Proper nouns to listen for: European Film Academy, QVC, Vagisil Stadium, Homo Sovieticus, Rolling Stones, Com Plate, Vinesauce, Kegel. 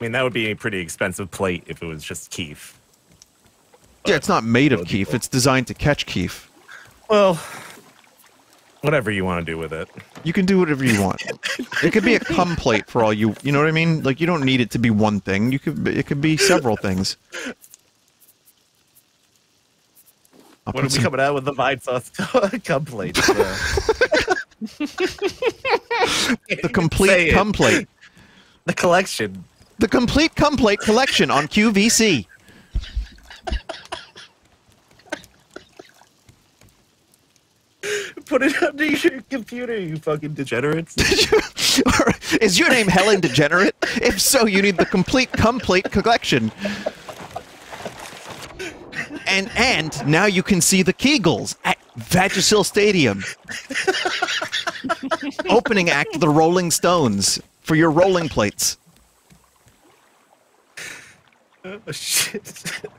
I mean, that would be a pretty expensive plate if it was just keef. But yeah, it's not made of keef. Cool. It's designed to catch keef. Well, whatever you want to do with it. You can do whatever you want. It could be a cum plate for all you... You know what I mean? Like, you don't need it to be one thing. You could. It could be several things. I'll what are we some... coming out with the Vinesauce cum plate? The complete cum plate. The collection. The complete cum plate collection on QVC. Put it under your computer, you fucking degenerates. Is your name Helen Degenerate? If so, you need the complete cum plate collection. And now you can see the Kegels at Vagisil Stadium. Opening act, the Rolling Stones, for your rolling plates. Oh, shit.